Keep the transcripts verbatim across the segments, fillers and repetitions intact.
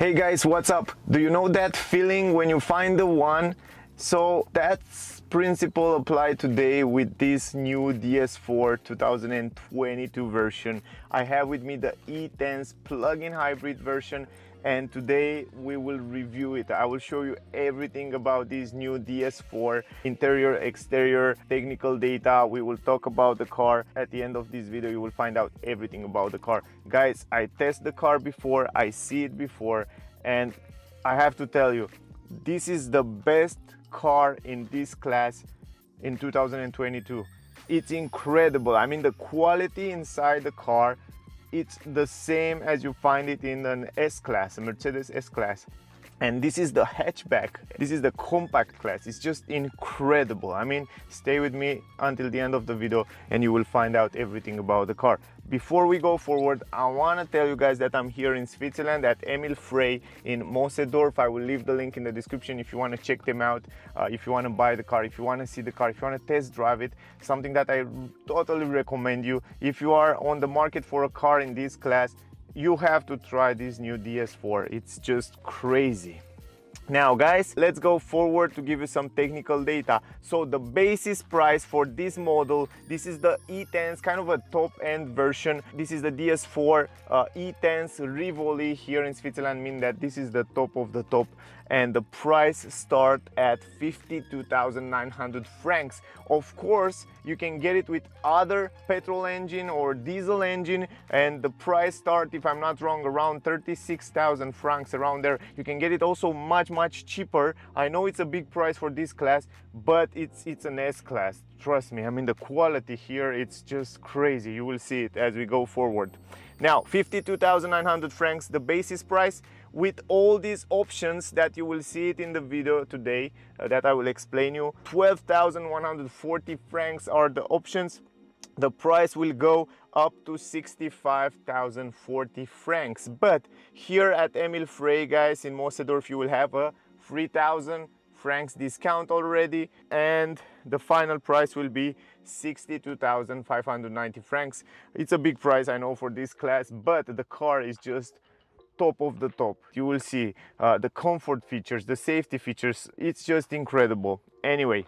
Hey guys, what's up? Do you know that feeling when you find the one? So that principle applied today with this new D S four two thousand twenty-two version. I have with me the E-Tense plug-in hybrid version, and today we will review it. I will show you everything about this new D S four, interior, exterior, technical data. We will talk about the car. At the end of this video, you will find out everything about the car. Guys, I test the car before, I see it before, and I have to tell you, this is the best car in this class in two thousand twenty-two. It's incredible. I mean, the quality inside the car, it's the same as you find it in an S-Class, a Mercedes S-Class. And this is the hatchback. This is the compact class. It's just incredible. I mean, stay with me until the end of the video and you will find out everything about the car. Before we go forward, I want to tell you guys that I'm here in Switzerland at Emil Frey in Moosseedorf. I will leave the link in the description if you want to check them out, uh, if you want to buy the car, if you want to see the car, if you want to test drive it. Something that I totally recommend you. If you are on the market for a car in this class, you have to try this new D S four. It's just crazy. Now guys, let's go forward to give you some technical data. So the basis price for this model, this is the E-Tense, kind of a top-end version. This is the D S four uh, E-Tense Rivoli. Here in Switzerland mean that this is the top of the top, and the price start at fifty-two thousand nine hundred francs. Of course, you can get it with other petrol engine or diesel engine, and the price start, if I'm not wrong, around thirty-six thousand francs, around there. You can get it also much much much cheaper. I know it's a big price for this class, but it's it's an S-Class, trust me. I mean, the quality here, it's just crazy. You will see it as we go forward. Now, fifty-two thousand nine hundred francs, the basis price, with all these options that you will see it in the video today, uh, that I will explain you. Twelve thousand one hundred forty francs are the options. The price will go up to sixty-five thousand forty francs, but here at Emil Frey, guys, in Moosseedorf, you will have a three thousand francs discount already, and the final price will be sixty-two thousand five hundred ninety francs. It's a big price, I know, for this class, but the car is just top of the top. You will see uh, the comfort features, the safety features, it's just incredible. Anyway,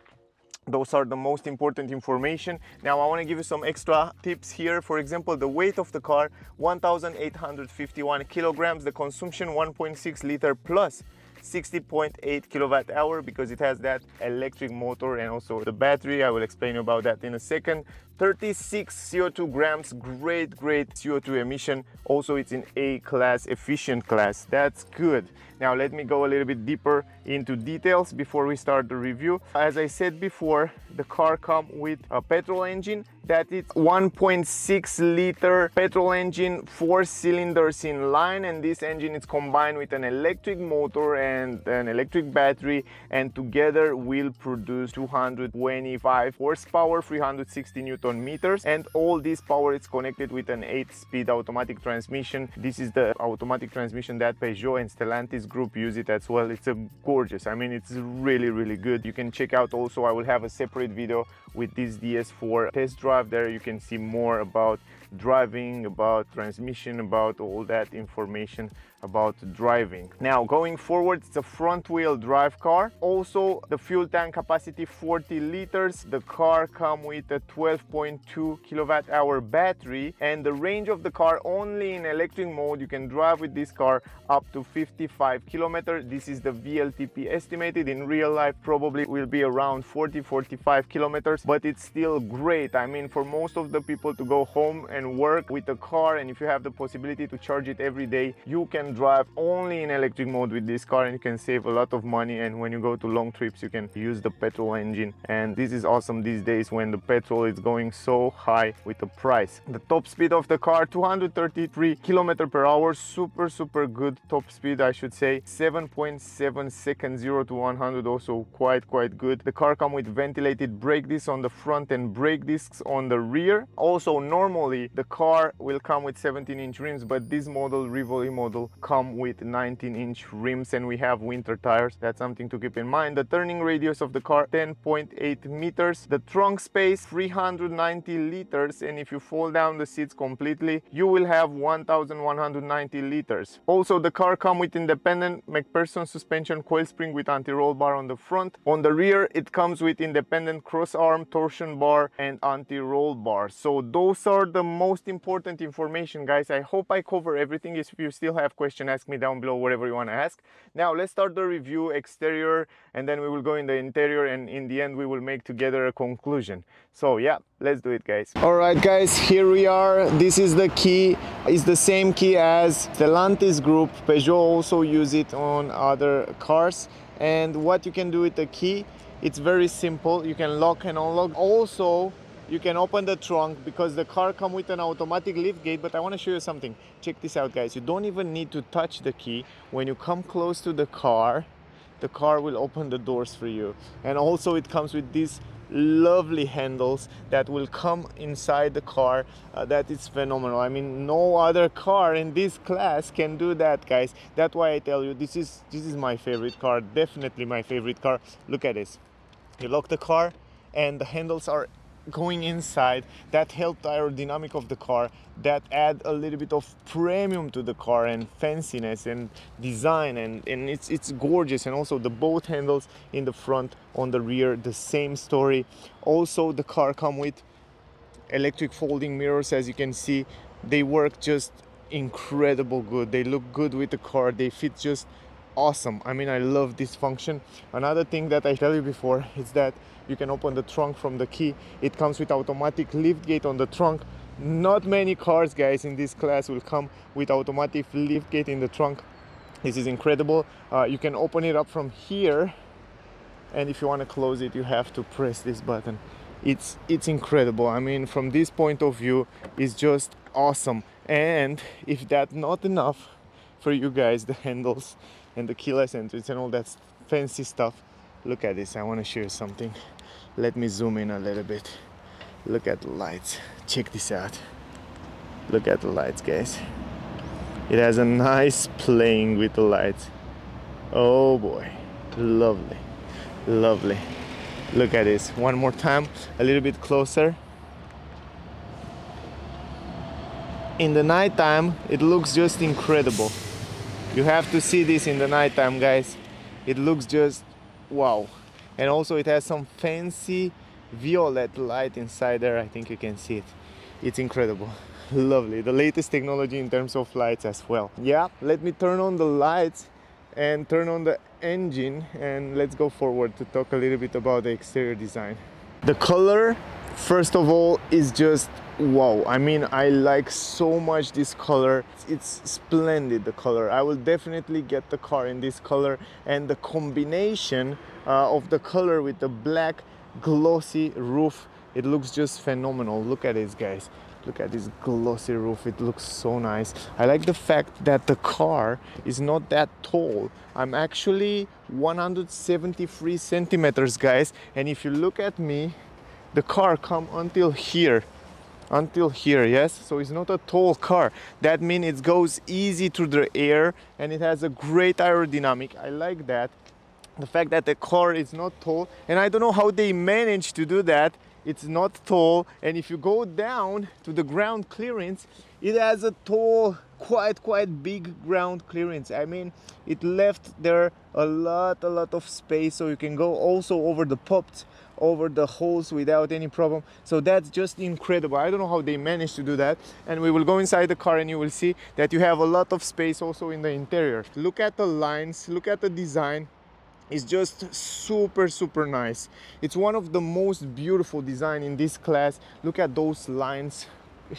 those are the most important information. Now I want to give you some extra tips here. For example, the weight of the car, one thousand eight hundred fifty-one kilograms, the consumption one point six liter plus sixty point eight kilowatt hour, because it has that electric motor and also the battery. I will explain about that in a second. Thirty-six C O two grams, great great C O two emission. Also, it's in A class, efficient class, that's good. Now let me go a little bit deeper into details before we start the review. As I said before, the car comes with a petrol engine that it's one point six liter petrol engine, four cylinders in line, and this engine is combined with an electric motor and an electric battery, and together will produce two hundred twenty-five horsepower, three hundred sixty newton meters, and all this power is connected with an eight-speed automatic transmission. This is the automatic transmission that Peugeot and Stellantis group use it as well. It's a gorgeous, I mean, it's really really good. You can check out also, I will have a separate video with this D S four test drive. There you can see more about driving, about transmission, about all that information about driving. Now going forward, it's a front wheel drive car. Also, the fuel tank capacity forty liters. The car comes with a twelve point two kilowatt hour battery, and the range of the car, only in electric mode, you can drive with this car up to fifty-five kilometers. This is the V L T P estimated. In real life probably will be around forty to forty-five kilometers, but it's still great. I mean, for most of the people to go home and work with the car, and if you have the possibility to charge it every day, you can drive only in electric mode with this car, and you can save a lot of money. And when you go to long trips, you can use the petrol engine, and this is awesome these days when the petrol is going so high with the price. The top speed of the car, two hundred thirty-three kilometers per hour, super super good top speed, I should say. Seven point seven seconds, zero to one hundred, also quite quite good. The car comes with ventilated brake discs on the front and brake discs on the rear. Also, normally the car will come with seventeen inch rims, but this model, Rivoli model, come with nineteen inch rims, and we have winter tires. That's something to keep in mind. The turning radius of the car, ten point eight meters. The trunk space, three hundred ninety liters, and if you fold down the seats completely, you will have one thousand one hundred ninety liters. Also, the car comes with independent MacPherson suspension coil spring with anti-roll bar on the front. On the rear, it comes with independent cross-arm torsion bar and anti-roll bar. So those are the most important information, guys. I hope I cover everything. If you still have questions, ask me down below, whatever you want to ask. Now let's start the review exterior, and then we will go in the interior, and in the end we will make together a conclusion. So yeah, let's do it, guys. All right, guys, here we are. This is the key. It's the same key as Stellantis group. Peugeot also use it on other cars. And what you can do with the key, it's very simple. You can lock and unlock. Also, you can open the trunk because the car comes with an automatic lift gate. But I want to show you something. Check this out, guys. You don't even need to touch the key. When you come close to the car, the car will open the doors for you. And also it comes with these lovely handles that will come inside the car. Uh, that is phenomenal. I mean, no other car in this class can do that, guys. That's why I tell you, this is this is my favorite car. Definitely my favorite car. Look at this. You lock the car and the handles are going inside. That helped aerodynamic of the car, that add a little bit of premium to the car and fanciness and design, and and it's it's gorgeous. And also the both handles in the front, on the rear, the same story. Also the car come with electric folding mirrors. As you can see, they work just incredible good. They look good with the car. They fit just awesome. I mean, I love this function. Another thing that I tell you before is that you can open the trunk from the key. It comes with automatic lift gate on the trunk. Not many cars, guys, in this class will come with automatic lift gate in the trunk. This is incredible. Uh, you can open it up from here, and if you want to close it, you have to press this button. It's it's incredible. I mean, from this point of view, it's just awesome. And if that's not enough for you guys, the handles and the keyless entrance and all that fancy stuff, look at this. I want to show you something. Let me zoom in a little bit. Look at the lights. Check this out. Look at the lights, guys. It has a nice playing with the lights. Oh boy, lovely, lovely. Look at this one more time, a little bit closer. In the night time, it looks just incredible. You have to see this in the night time, guys. It looks just wow. And also it has some fancy violet light inside there. I think you can see it. It's incredible. Lovely. The latest technology in terms of lights as well. Yeah, let me turn on the lights and turn on the engine, and let's go forward to talk a little bit about the exterior design. The color, first of all, is just wow. I mean, I like so much this color. It's splendid, the color. I will definitely get the car in this color. And the combination uh, of the color with the black glossy roof, it looks just phenomenal. Look at this, guys. Look at this glossy roof. It looks so nice. I like the fact that the car is not that tall. I'm actually one hundred seventy-three centimeters, guys. And if you look at me, the car come until here. Until here, yes. So it's not a tall car. That means it goes easy through the air, and it has a great aerodynamic. I like that. The fact that the car is not tall, and I don't know how they managed to do that. It's not tall, and if you go down to the ground clearance, it has a tall, quite quite big ground clearance. I mean, it left there a lot a lot of space, so you can go also over the pops, over the holes without any problem. So that's just incredible. I don't know how they managed to do that. And we will go inside the car, and you will see that you have a lot of space also in the interior. Look at the lines, look at the design. It's just super super nice. It's one of the most beautiful design in this class. Look at those lines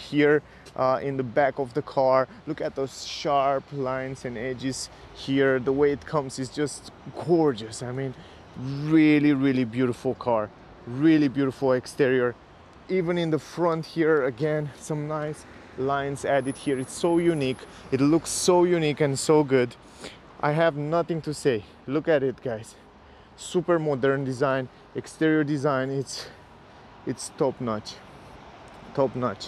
here uh, in the back of the car. Look at those sharp lines and edges here. The way it comes is just gorgeous. I mean, really really beautiful car, really beautiful exterior. Even in the front here, again, some nice lines added here. It's so unique. It looks so unique and so good. I have nothing to say. Look at it, guys. Super modern design, exterior design. It's it's top-notch, top-notch.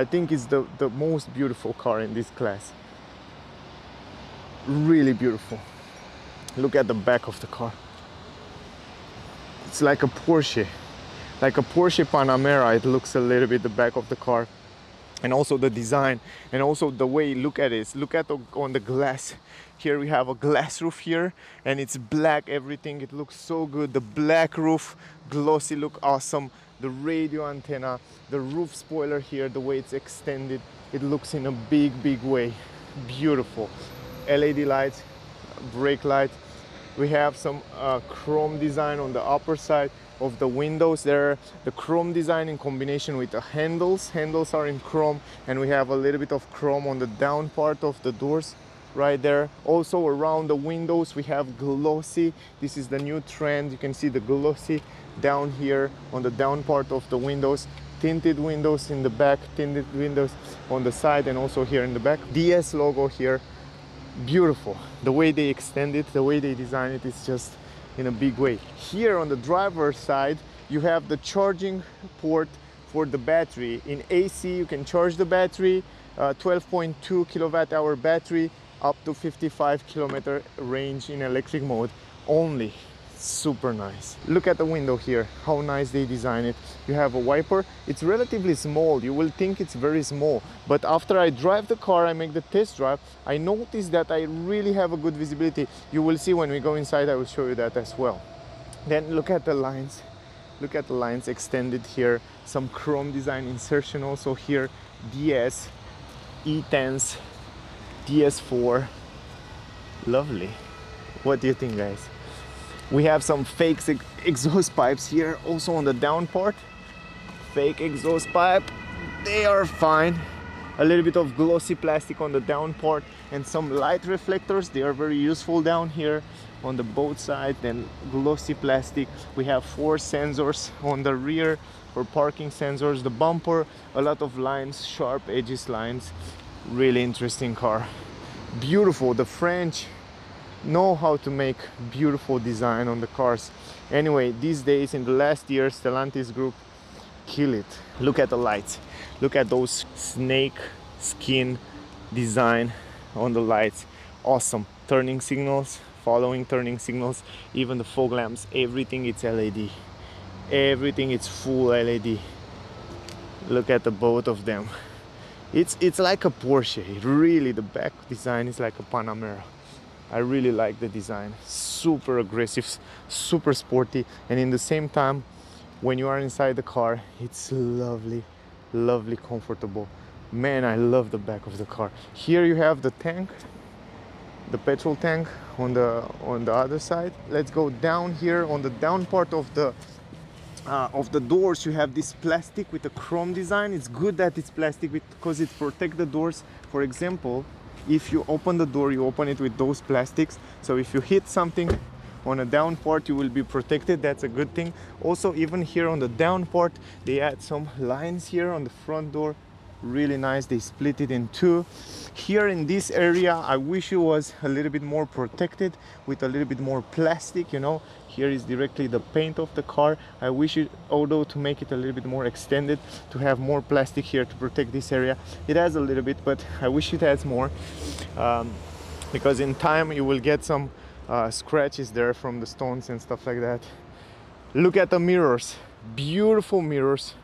I think it's the the most beautiful car in this class. really beautiful. Look at the back of the car. It's like a Porsche, like a Porsche Panamera. It looks a little bit the back of the car, and also the design, and also the way you look at it. Look at the, on the glass. Here we have a glass roof here, and it's black everything. It looks so good. The black roof, glossy look, awesome. The radio antenna, the roof spoiler here, the way it's extended. It looks in a big, big way. Beautiful. L E D lights, brake light. We have some uh, chrome design on the upper side of the windows there. The chrome design in combination with the handles. Handles are in chrome, and we have a little bit of chrome on the down part of the doors right there. Also around the windows we have glossy. This is the new trend. You can see the glossy down here on the down part of the windows. Tinted windows in the back, tinted windows on the side, and also here in the back. D S logo here. Beautiful. The way they extend it, the way they design it, is just in a big way. Here on the driver's side you have the charging port for the battery. In A C you can charge the battery, twelve point two uh, kilowatt hour battery, up to fifty-five kilometer range in electric mode only. Super nice. Look at the window here, how nice they design it. You have a wiper. It's relatively small. You will think it's very small, but after I drive the car, I make the test drive, I notice that I really have a good visibility. You will see when we go inside, I will show you that as well. Then look at the lines. Look at the lines extended here. Some chrome design insertion also here. D S, E-Tense, D S four. Lovely. What do you think, guys? We have some fake exhaust pipes here, also on the down part. Fake exhaust pipe, they are fine. A little bit of glossy plastic on the down part, and some light reflectors. They are very useful down here on the both sides. Then glossy plastic. We have four sensors on the rear for parking sensors. The bumper, a lot of lines, sharp edges lines. Really interesting car. Beautiful. The French know how to make beautiful design on the cars. Anyway, these days, in the last year, Stellantis group kill it. Look at the lights. Look at those snake skin design on the lights. Awesome. Turning signals, following turning signals, even the fog lamps, everything it's L E D. Everything it's full L E D. Look at the both of them. It's, it's like a Porsche. It really, the back design is like a Panamera. I really like the design. Super aggressive, super sporty, and in the same time, when you are inside the car, it's lovely, lovely comfortable. Man, I love the back of the car. Here you have the tank, the petrol tank on the on the other side. Let's go down here on the down part of the uh, of the doors. You have this plastic with a chrome design. It's good that it's plastic because it protects the doors. For example, if you open the door, you open it with those plastics, so if you hit something on a down part, you will be protected. That's a good thing. Also, even here on the down part, they add some lines here on the front door. Really nice. They split it in two. Here in this area, I wish it was a little bit more protected with a little bit more plastic, you know. Here is directly the paint of the car. I wish it, although to make it a little bit more extended, to have more plastic here to protect this area. It has a little bit, but I wish it has more, um, because in time you will get some uh, scratches there from the stones and stuff like that. Look at the mirrors. Beautiful mirrors.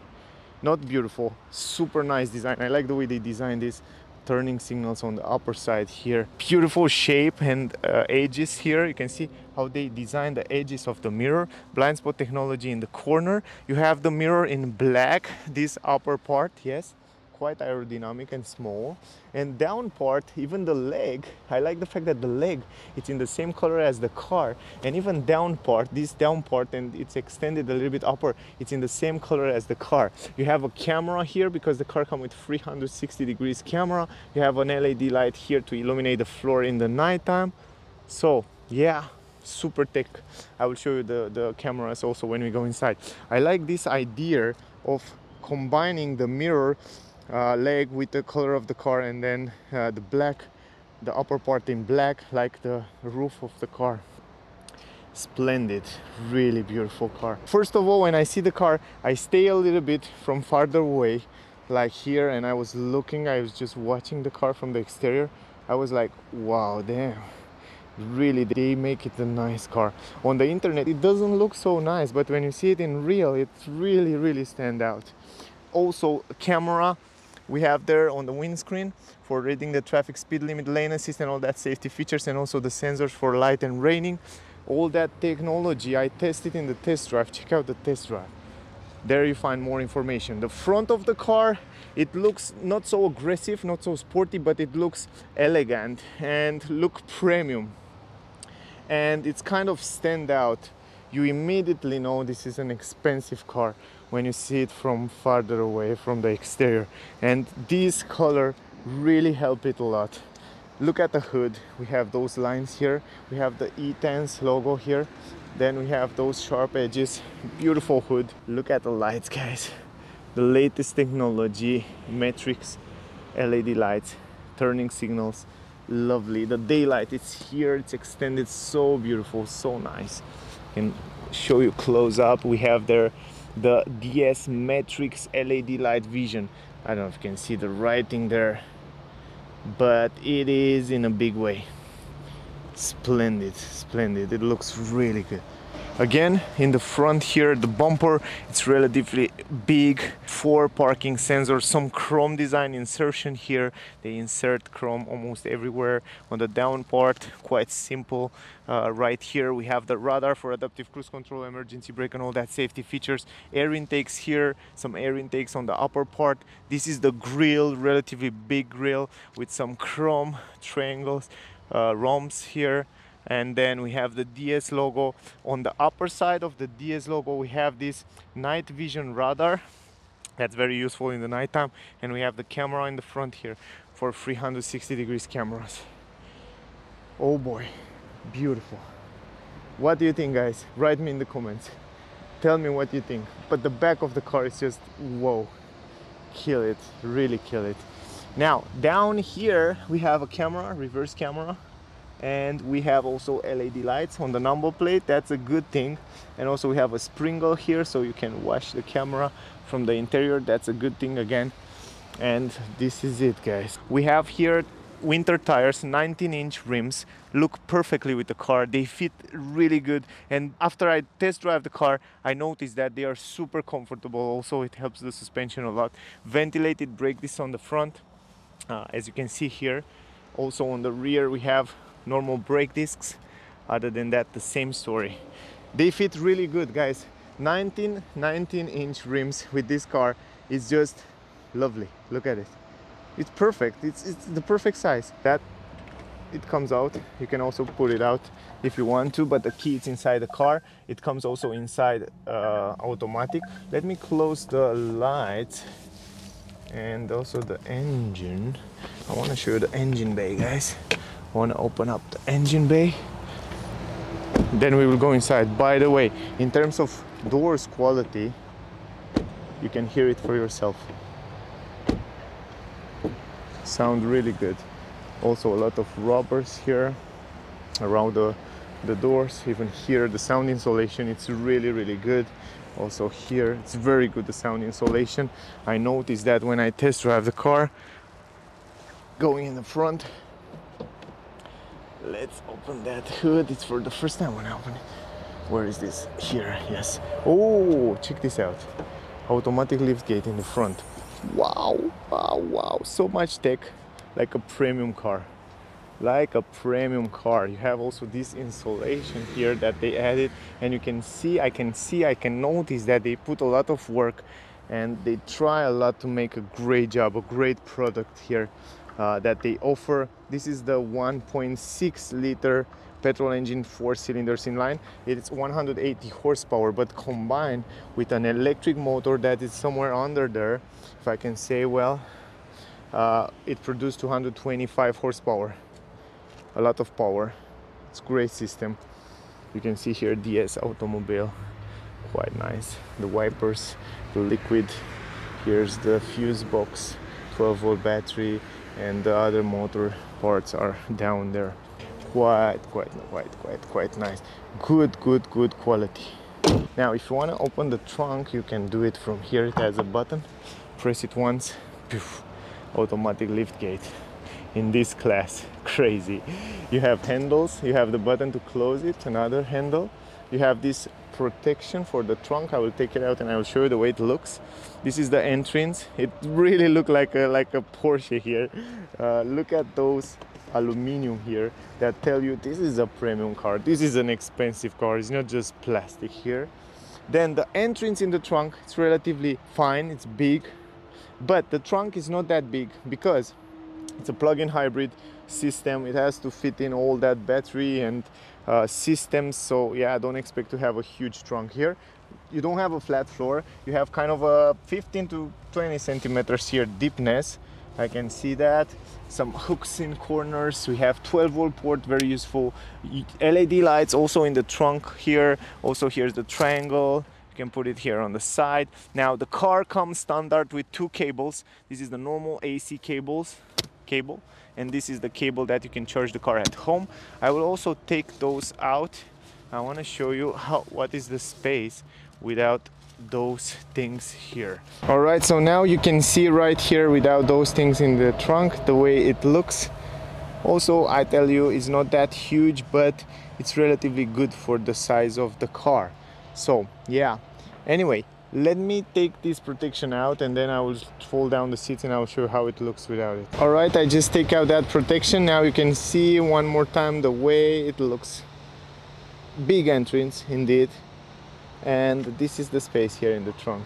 Not beautiful, super nice design. I like the way they designed this. Turning signals on the upper side here. Beautiful shape and uh, edges here. You can see how they designed the edges of the mirror. Blind spot technology in the corner. You have the mirror in black, this upper part, yes. Quite aerodynamic and small. And down part, even the leg, I like the fact that the leg, it's in the same color as the car. And even down part, this down part, and it's extended a little bit upper, it's in the same color as the car. You have a camera here because the car comes with three hundred sixty degrees camera. You have an L E D light here to illuminate the floor in the nighttime. So yeah, super tech. I will show you the, the cameras also when we go inside. I like this idea of combining the mirror Uh, leg with the color of the car, and then uh, the black, the upper part in black, like the roof of the car. Splendid, really beautiful car. First of all, when I see the car, I stay a little bit from farther away, like here, and I was looking, I was just watching the car from the exterior. I was like, wow, damn, really they make it a nice car. On the internet it doesn't look so nice, but when you see it in real, it really really stand out. Also a camera we have there on the windscreen for reading the traffic, speed limit, lane assist and all that safety features, and also the sensors for light and raining. All that technology I tested in the test drive. Check out the test drive. There you find more information. The front of the car, it looks not so aggressive, not so sporty, but it looks elegant and look premium. And it's kind of stand out. You immediately know this is an expensive car when you see it from farther away from the exterior. And this color really helped it a lot. Look at the hood. We have those lines here. We have the E-Tense logo here. Then we have those sharp edges. Beautiful hood. Look at the lights, guys. The latest technology, matrix L E D lights, turning signals. Lovely. The daylight, it's here, it's extended. So beautiful, so nice. I can show you close up. We have there the D S matrix L E D light vision. I don't know if you can see the writing there, but it is in a big way. Splendid, splendid. It looks really good. Again, in the front here, the bumper, it's relatively big. Four parking sensors, some chrome design insertion here. They insert chrome almost everywhere. On the down part, quite simple. Uh, right here, we have the radar for adaptive cruise control, emergency brake and all that safety features. Air intakes here, some air intakes on the upper part. This is the grille, relatively big grille with some chrome triangles, uh, rhombs here. And then we have the D S logo. On the upper side of the D S logo, we have this night vision radar. That's very useful in the nighttime. And we have the camera in the front here for three hundred sixty degrees cameras. Oh boy, beautiful. What do you think, guys? Write me in the comments. Tell me what you think. But the back of the car is just, whoa, kill it, really kill it. Now, down here, we have a camera, reverse camera. And we have also L E D lights on the number plate. That's a good thing. And also we have a sprinkle here, so you can watch the camera from the interior. That's a good thing again. And this is it, guys. We have here winter tires, nineteen inch rims, look perfectly with the car. They fit really good. And after I test drive the car, I noticed that they are super comfortable. Also, it helps the suspension a lot. Ventilated brake discs on the front, uh, as you can see here. Also on the rear, we have normal brake discs. Other than that, the same story. They fit really good, guys. nineteen nineteen inch rims with this car is just lovely. Look at it, it's perfect. It's, it's the perfect size. That it comes out, you can also pull it out if you want to, but the key is inside the car. It comes also inside uh, automatic. Let me close the lights and also the engine. I want to show you the engine bay, guys. Want to open up the engine bay, then we will go inside. By the way, in terms of doors quality, you can hear it for yourself. Sound really good. Also a lot of rubbers here around the, the doors. Even here the sound insulation, it's really really good. Also here it's very good, the sound insulation. I noticed that when I test drive the car. Going in the front, let's open that hood. It's for the first time when I open it. Where is this? Here, yes. Oh, check this out. Automatic liftgate in the front. Wow, wow, wow. So much tech, like a premium car. Like a premium car. You have also this insulation here that they added. And you can see, I can see, I can notice that they put a lot of work. And they try a lot to make a great job, a great product here. Uh, that they offer. This is the one point six liter petrol engine, four cylinders in line. It's one hundred eighty horsepower, but combined with an electric motor that is somewhere under there, if I can say well, uh, it produced two hundred twenty-five horsepower. A lot of power. It's a great system. You can see here D S Automobile, quite nice. The wipers, the liquid. Here's the fuse box, twelve volt battery. And the other motor parts are down there. Quite, quite, quite, quite, quite nice. Good, good, good quality. Now, if you want to open the trunk, you can do it from here. It has a button. Press it once. Poof. Automatic lift gate. in this class. Crazy. You have handles, you have the button to close it, another handle. You have this protection for the trunk. I will take it out and I will show you the way it looks. This is the entrance. It really looks like a, like a Porsche here. Uh, look at those aluminum here that tell you this is a premium car. This is an expensive car. It's not just plastic here. Then the entrance in the trunk, it's relatively fine. It's big, but the trunk is not that big because it's a plug-in hybrid system. It has to fit in all that battery and uh, systems. So yeah, I don't expect to have a huge trunk here. You don't have a flat floor. You have kind of a fifteen to twenty centimeters here deepness. I can see that. Some hooks in corners. We have twelve volt port, very useful. L E D lights also in the trunk here. Also here's the triangle. You can put it here on the side. Now the car comes standard with two cables. This is the normal A C cables. Cable, and this is the cable that you can charge the car at home. I will also take those out. I want to show you how what is the space without those things here. All right, so now you can see right here without those things in the trunk the way it looks. Also, I tell you, it's not that huge, but it's relatively good for the size of the car. So yeah, anyway, let me take this protection out and then I will fold down the seats and I will show you how it looks without it. All right, I just take out that protection. Now you can see one more time the way it looks. Big entrance indeed. And this is the space here in the trunk.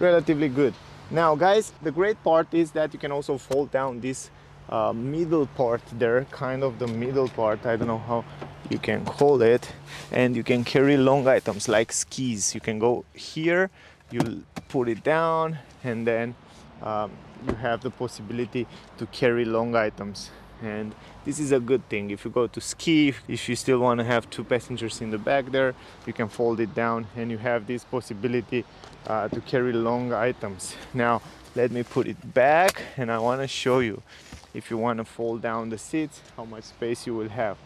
Relatively good. Now guys, the great part is that you can also fold down this uh, middle part there, kind of the middle part, I don't know how you can call it, and you can carry long items like skis. You can go here, you put it down, and then um, you have the possibility to carry long items. And this is a good thing. If you go to ski, if you still want to have two passengers in the back there, you can fold it down and you have this possibility uh, to carry long items. Now let me put it back and I want to show you, if you want to fold down the seats, how much space you will have.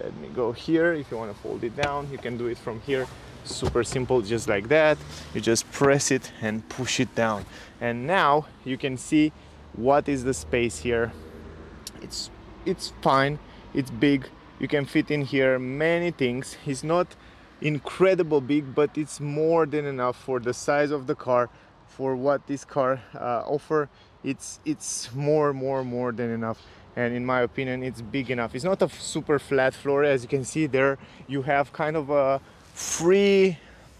Let me go here. If you want to fold it down, you can do it from here. Super simple, just like that. You just press it and push it down, and now you can see what is the space here. It's, it's fine, it's big, you can fit in here many things. It's not incredible big, but it's more than enough for the size of the car, for what this car uh, offer. It's, it's more, more, more than enough. And in my opinion, it's big enough. It's not a super flat floor. As you can see there, you have kind of a free,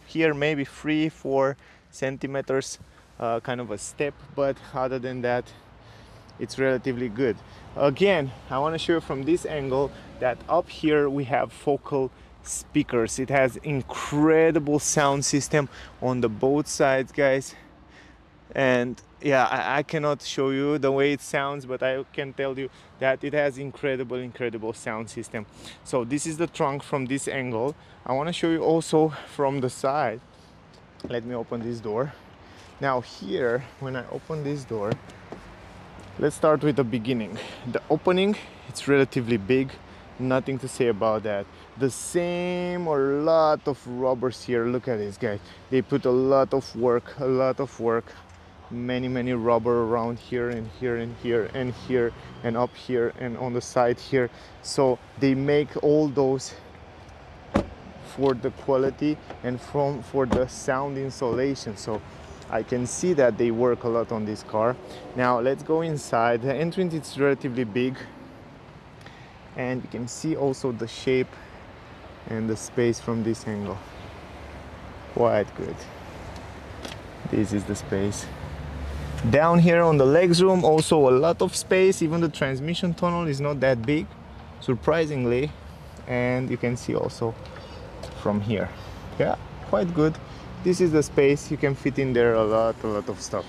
here maybe three, four centimeters, uh, kind of a step, but other than that, it's relatively good. Again, I want to show you from this angle that up here we have Focal speakers. It has incredible sound system on the both sides, guys. And yeah, I, I cannot show you the way it sounds, but I can tell you that it has incredible, incredible sound system. So this is the trunk from this angle. I want to show you also from the side. Let me open this door. Now here, when I open this door, let's start with the beginning. The opening, it's relatively big, nothing to say about that. The same or a lot of rubbers here. Look at this, guys. They put a lot of work, a lot of work. Many, many rubber around here and here and here and here and up here and on the side here. So they make all those for the quality and from for the sound insulation. So I can see that they work a lot on this car. Now let's go inside. The entrance is relatively big, and you can see also the shape and the space from this angle. Quite good. This is the space. Down here on the legs room, also a lot of space. Even the transmission tunnel is not that big, surprisingly. And you can see also from here. Yeah, quite good. This is the space. You can fit in there a lot, a lot of stuff.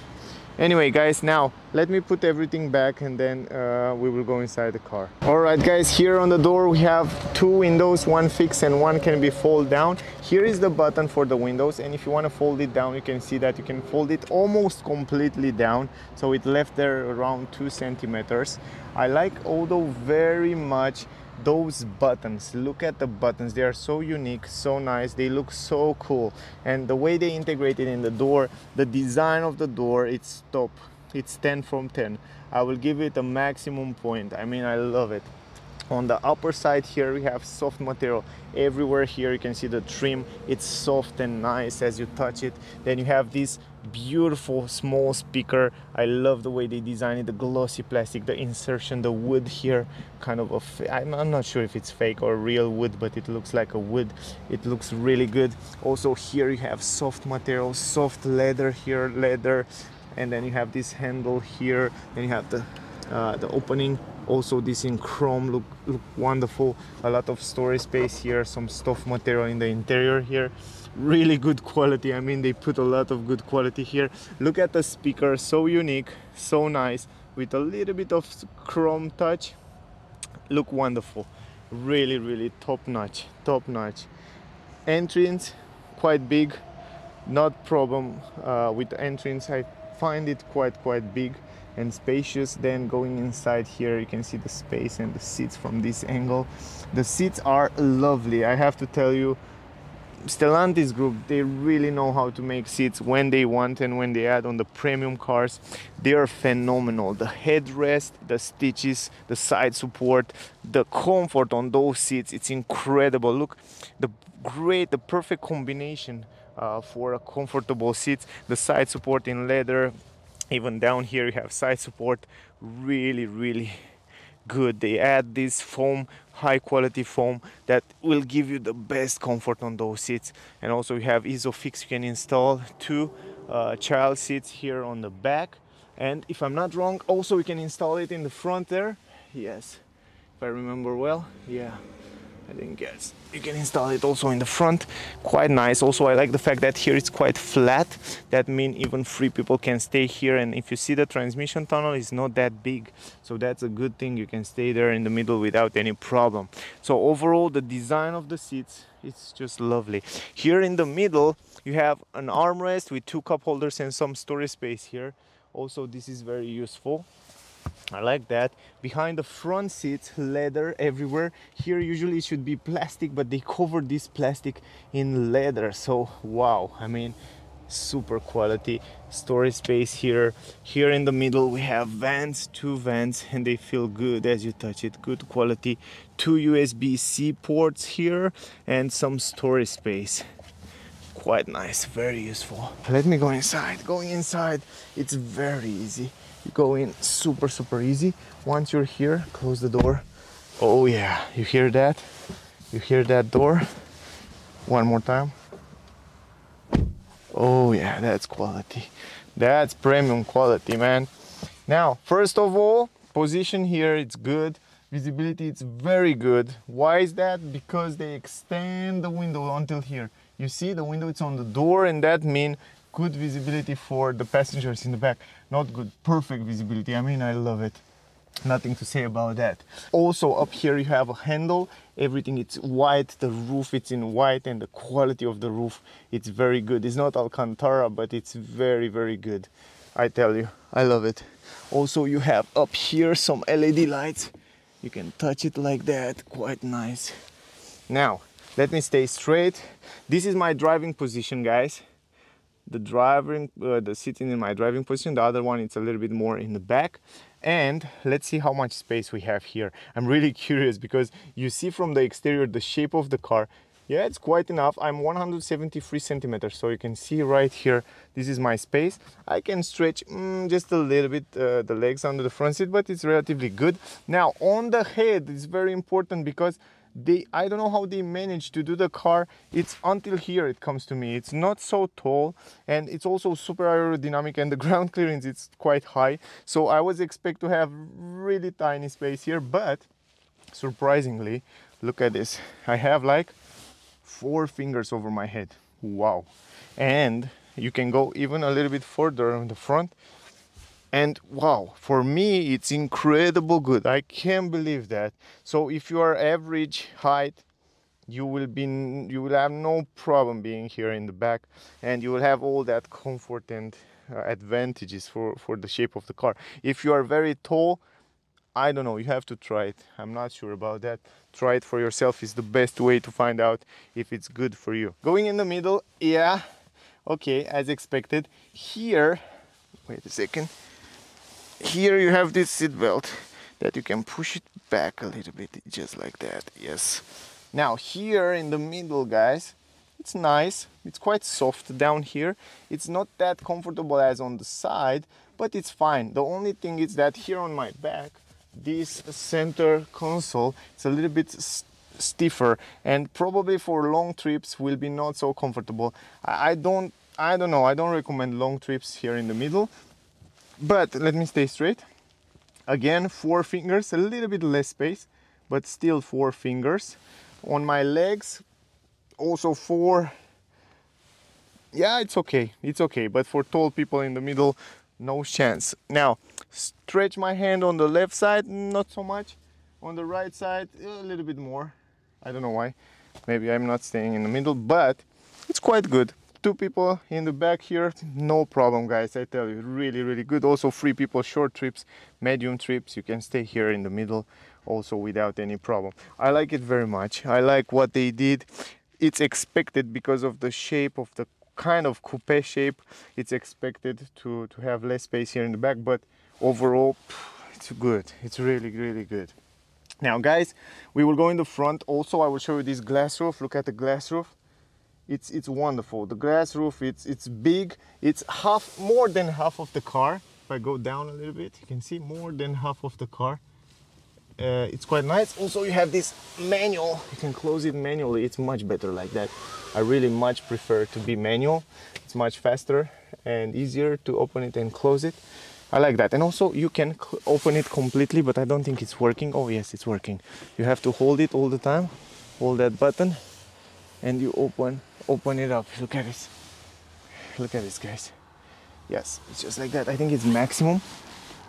Anyway, guys, now let me put everything back and then uh, we will go inside the car. All right, guys, here on the door we have two windows, one fixed and one can be fold down. Here is the button for the windows, and if you want to fold it down, you can see that you can fold it almost completely down. So it left there around two centimeters. I like, although, very much those buttons. Look at the buttons. They are so unique, so nice. They look so cool, and the way they integrate it in the door, the design of the door, it's top. it's ten from ten. I will give it a maximum point. I mean, I love it. On the upper side here we have soft material everywhere. Here you can see the trim, it's soft and nice as you touch it. Then you have this beautiful small speaker. I love the way they designed it, the glossy plastic, the insertion, the wood here, kind of a, I'm, I'm not sure if it's fake or real wood, but it looks like a wood. It looks really good. Also here you have soft material, soft leather here, leather, and then you have this handle here, then you have the Uh, the opening, also this in chrome, look, look wonderful. A lot of storage space here, some stuff material in the interior here, really good quality. I mean, they put a lot of good quality here. Look at the speaker, so unique, so nice, with a little bit of chrome touch. Look wonderful, really really top-notch, top-notch. Entrance quite big, not problem uh, with the entrance. I find it quite quite big and spacious. Then going inside here, you can see the space and the seats from this angle. The seats are lovely, I have to tell you. Stellantis group, they really know how to make seats when they want and when they add on the premium cars. They are phenomenal. The headrest, the stitches, the side support, the comfort on those seats, it's incredible. Look, the great, the perfect combination uh, for a comfortable seat. The side support in leather, even down here you have side support, really really good. They add this foam, high quality foam, that will give you the best comfort on those seats. And also you have Isofix, you can install two uh, child seats here on the back, and if I'm not wrong, also we can install it in the front there. Yes, if I remember well, yeah, I think yes, you can install it also in the front. Quite nice. Also I like the fact that here it's quite flat, that means even three people can stay here, and if you see the transmission tunnel is not that big, so that's a good thing. You can stay there in the middle without any problem. So overall the design of the seats, it's just lovely. Here in the middle you have an armrest with two cup holders and some storage space here. Also this is very useful, I like that. Behind the front seats, leather everywhere. Here usually it should be plastic, but they cover this plastic in leather. So wow, I mean, super quality. Storage space here. Here in the middle we have vents, two vents, and they feel good as you touch it. Good quality. Two U S B C ports here and some storage space. Quite nice, very useful. Let me go inside. Going inside, it's very easy. Go in super super easy. Once you're here, close the door. Oh yeah, you hear that? You hear that door? One more time. Oh yeah, that's quality. That's premium quality, man. Now first of all, position here, it's good. Visibility, it's very good. Why is that? Because they extend the window until here. You see the window, it's on the door, and that means good visibility for the passengers in the back. Not good, perfect visibility. I mean, I love it. Nothing to say about that. Also up here you have a handle. Everything, it's white. The roof, it's in white, and the quality of the roof, it's very good. It's not Alcantara, but it's very very good. I tell you, I love it. Also you have up here some L E D lights. You can touch it like that. Quite nice. Now let me stay straight. This is my driving position, guys. The driving, uh, the sitting in my driving position. The other one, it's a little bit more in the back. And let's see how much space we have here. I'm really curious because you see from the exterior the shape of the car. Yeah, it's quite enough. I'm one hundred seventy-three centimeters, so you can see right here, this is my space. I can stretch mm, just a little bit uh, the legs under the front seat, but it's relatively good. Now on the head, it's very important because They, I don't know how they managed to do the car. It's until here, it comes to me. It's not so tall, and it's also super aerodynamic, and the ground clearance is quite high. So I was expect to have really tiny space here, but surprisingly, look at this. I have like four fingers over my head. Wow. And you can go even a little bit further on the front. And wow, for me it's incredible good. I can't believe that. So if you are average height, you will be you will have no problem being here in the back, and you will have all that comfort and uh, advantages for for the shape of the car. If you are very tall, I don't know, you have to try it. I'm not sure about that. Try it for yourself. It's the best way to find out if it's good for you. Going in the middle, yeah, okay, as expected. Here, wait a second. here you have this seat belt that you can push it back a little bit, just like that. Yes. Now here in the middle, guys, it's nice. It's quite soft down here. It's not that comfortable as on the side, but it's fine. The only thing is that here on my back, this center console, it's a little bit stiffer, and probably for long trips will be not so comfortable. I don't, I don't know. I don't recommend long trips here in the middle. But let me stay straight. Again, four fingers, a little bit less space, but still four fingers. On my legs, also four. Yeah, it's okay. It's okay. But for tall people in the middle, no chance. Now, stretch my hand on the left side, not so much. On the right side, a little bit more. I don't know why. Maybe I'm not staying in the middle, but it's quite good. Two people in the back here, no problem, guys. I tell you, really, really good. Also, three people, short trips, medium trips. You can stay here in the middle also without any problem. I like it very much. I like what they did. It's expected because of the shape of the kind of coupe shape. It's expected to, to have less space here in the back, but overall, it's good. It's really, really good. Now, guys, we will go in the front. Also, I will show you this glass roof. Look at the glass roof. It's, it's wonderful. The glass roof, it's, it's big. It's half, more than half of the car. If I go down a little bit, you can see more than half of the car. Uh, it's quite nice. Also, you have this manual. You can close it manually. It's much better like that. I really much prefer to be manual. It's much faster and easier to open it and close it. I like that. And also, you can open it completely, but I don't think it's working. Oh, yes, it's working. You have to hold it all the time. Hold that button and you open open it up. Look at this. Look at this, guys. Yes, it's just like that. I think it's maximum.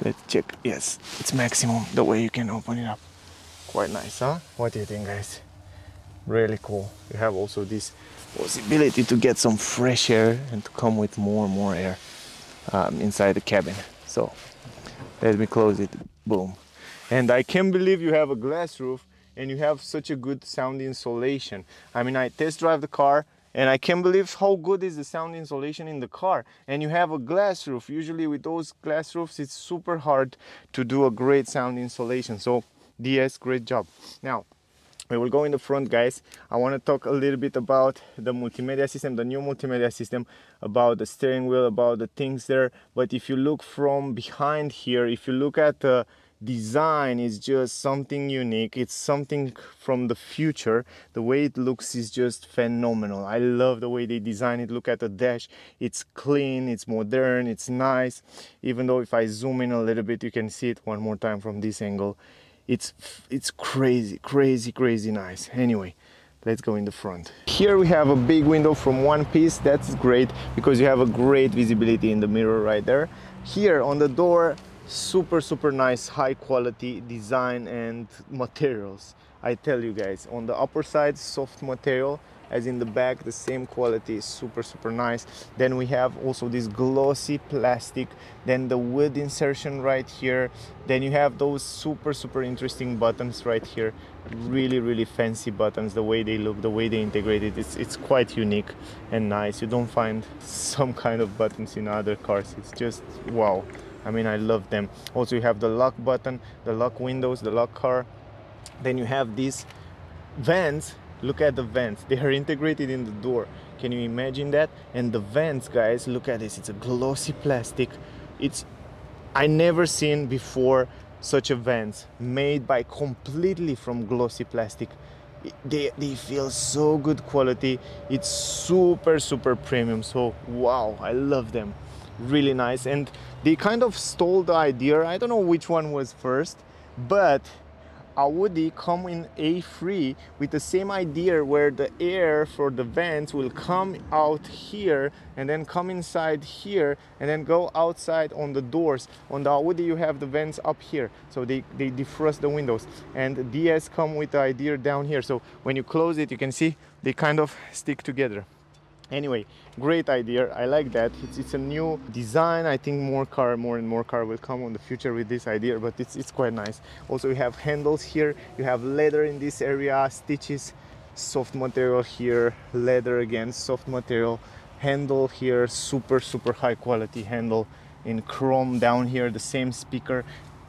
Let's check. Yes, it's maximum the way you can open it up. Quite nice, huh? What do you think, guys? Really cool. You have also this possibility to get some fresh air and to come with more and more air um, inside the cabin. So let me close it. Boom. And I can't believe you have a glass roof and you have such a good sound insulation. I mean, I test drive the car and I can't believe how good is the sound insulation in the car. And you have a glass roof. Usually with those glass roofs, it's super hard to do a great sound insulation. So D S, great job. Now, we will go in the front, guys. I want to talk a little bit about the multimedia system, the new multimedia system, about the steering wheel, about the things there. But if you look from behind here, if you look at the design, is just something unique. It's something from the future. The way it looks is just phenomenal. I love the way they design it. Look at the dash. It's clean, it's modern, it's nice. Even though if I zoom in a little bit, you can see it one more time from this angle. It's it's crazy, crazy, crazy nice. Anyway, let's go in the front. Here we have a big window from one piece. That's great because you have a great visibility in the mirror right there. Here on the door, super super nice, high quality design and materials. I tell you guys, on the upper side, soft material, as in the back, the same quality, super super nice. Then we have also this glossy plastic, then the wood insertion right here, then you have those super super interesting buttons right here. Really really fancy buttons. The way they look, the way they integrate it, it's, it's quite unique and nice. You don't find some kind of buttons in other cars. It's just wow. I mean, I love them. Also, you have the lock button, the lock windows, the lock car. Then you have these vents. Look at the vents. They are integrated in the door. Can you imagine that? And the vents, guys, look at this. It's a glossy plastic. It's, I never seen before such a vents made by completely from glossy plastic. They, they feel so good quality. It's super, super premium. So, wow, I love them. Really nice. And they kind of stole the idea. I don't know which one was first, but Audi come in A three with the same idea where the air for the vents will come out here and then come inside here and then go outside on the doors. On the Audi you have the vents up here, so they, they defrost the windows, and D S come with the idea down here, so when you close it you can see they kind of stick together. Anyway, great idea. I like that. It's, it's a new design. I think more car, more and more car will come in the future with this idea, but it's, it's quite nice. Also, you have handles here. You have leather in this area, stitches, soft material here, leather again, soft material, handle here, super, super high quality handle in chrome. Down here the same speaker,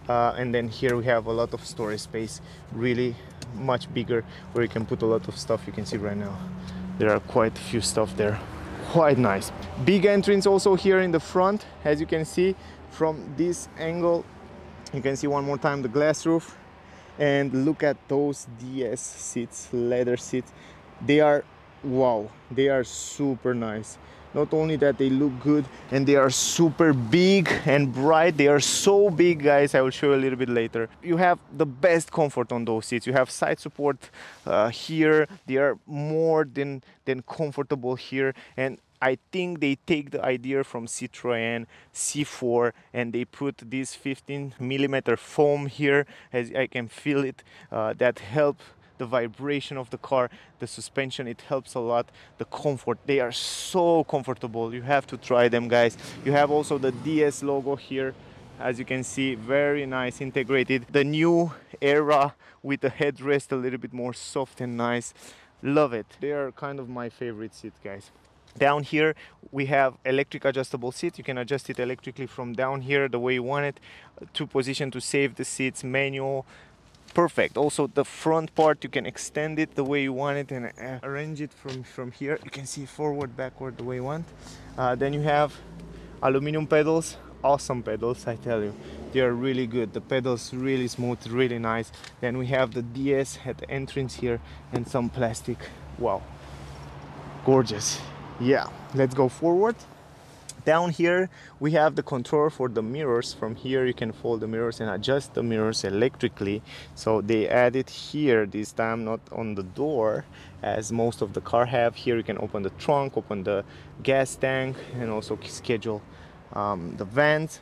uh, and then here we have a lot of storage space, really much bigger, where you can put a lot of stuff. You can see right now there are quite a few stuff there. Quite nice. Big entrance also here in the front, as you can see from this angle. You can see one more time the glass roof, and look at those D S seats, leather seats. They are wow, they are super nice. Not only that, they look good, and they are super big and bright. They are so big, guys. I will show you a little bit later. You have the best comfort on those seats. You have side support uh, here. They are more than than comfortable here, and I think they take the idea from Citroën C four, and they put this fifteen millimeter foam here, as I can feel it, uh, that helps the vibration of the car. The suspension, it helps a lot. The comfort, they are so comfortable. You have to try them, guys. You have also the D S logo here, as you can see, very nice, integrated. The new era with the headrest, a little bit more soft and nice. Love it. They are kind of my favorite seat, guys. Down here we have electric adjustable seat. You can adjust it electrically from down here the way you want it. Two position to save the seats, manual, perfect. Also the front part, you can extend it the way you want it and arrange it from from here. You can see forward, backward, the way you want. Uh, then you have aluminum pedals. Awesome pedals, I tell you, they are really good. The pedals really smooth, really nice. Then we have the D S at the entrance here, and some plastic. Wow, gorgeous. Yeah, let's go forward. Down here we have the control for the mirrors. From here you can fold the mirrors and adjust the mirrors electrically. So they added here this time, not on the door as most of the car have. Here you can open the trunk, open the gas tank, and also schedule um, the vents.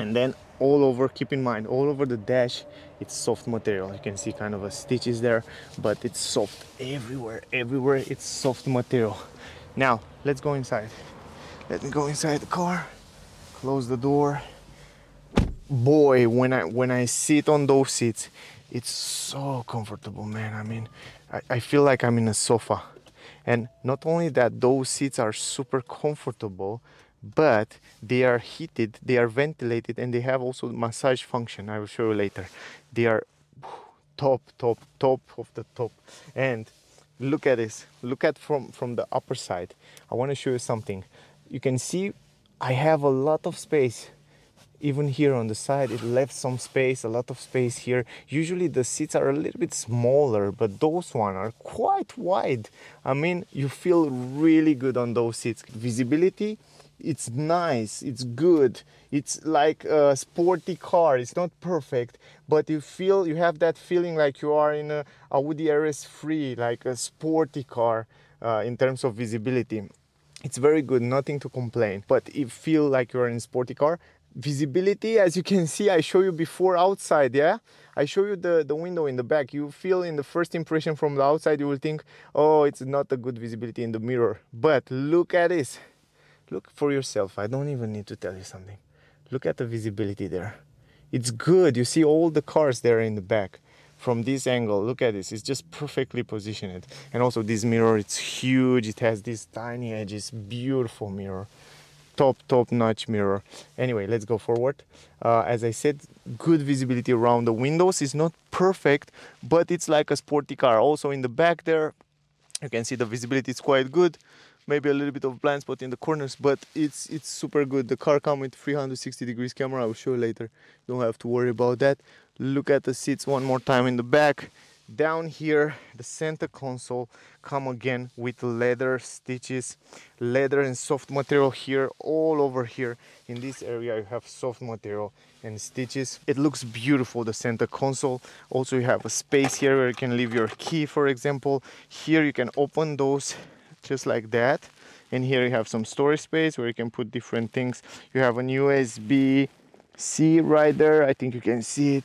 And then all over, keep in mind, all over the dash, it's soft material. You can see kind of a stitches there, but it's soft everywhere. Everywhere it's soft material. Now let's go inside. Let me go inside the car. Close the door. Boy, when I when I sit on those seats, it's so comfortable, man. I mean, I, I feel like I'm in a sofa. And not only that, those seats are super comfortable, but they are heated, they are ventilated, and they have also massage function. I will show you later. They are top, top, top of the top. And look at this, look at from from the upper side. I want to show you something. You can see I have a lot of space. Even here on the side, it left some space, a lot of space here. Usually the seats are a little bit smaller, but those ones are quite wide. I mean, you feel really good on those seats. Visibility, it's nice, it's good. It's like a sporty car. It's not perfect, but you feel, you have that feeling like you are in a Audi R S three, like a sporty car uh, in terms of visibility. It's very good, nothing to complain, but you feel like you're in a sporty car. Visibility, as you can see, I show you before outside, yeah? I show you the, the window in the back. You feel in the first impression from the outside, you will think, oh, it's not a good visibility in the mirror. But look at this. Look for yourself. I don't even need to tell you something. Look at the visibility there. It's good. You see all the cars there in the back. From this angle, look at this, it's just perfectly positioned. And also this mirror, it's huge. It has these tiny edges, beautiful mirror. Top, top notch mirror. Anyway, let's go forward. Uh, as I said, good visibility around the windows. It's not perfect, but it's like a sporty car. Also in the back there, you can see the visibility is quite good. Maybe a little bit of blind spot in the corners, but it's it's super good. The car comes with three sixty degrees camera. I will show you later. Don't have to worry about that. Look at the seats one more time in the back. Down here, the center console come again with leather stitches, leather and soft material here, all over here. In this area, you have soft material and stitches. It looks beautiful, the center console. Also, you have a space here where you can leave your key, for example. Here, you can open those just like that. And here you have some storage space where you can put different things. You have an U S B C right there. I think you can see it.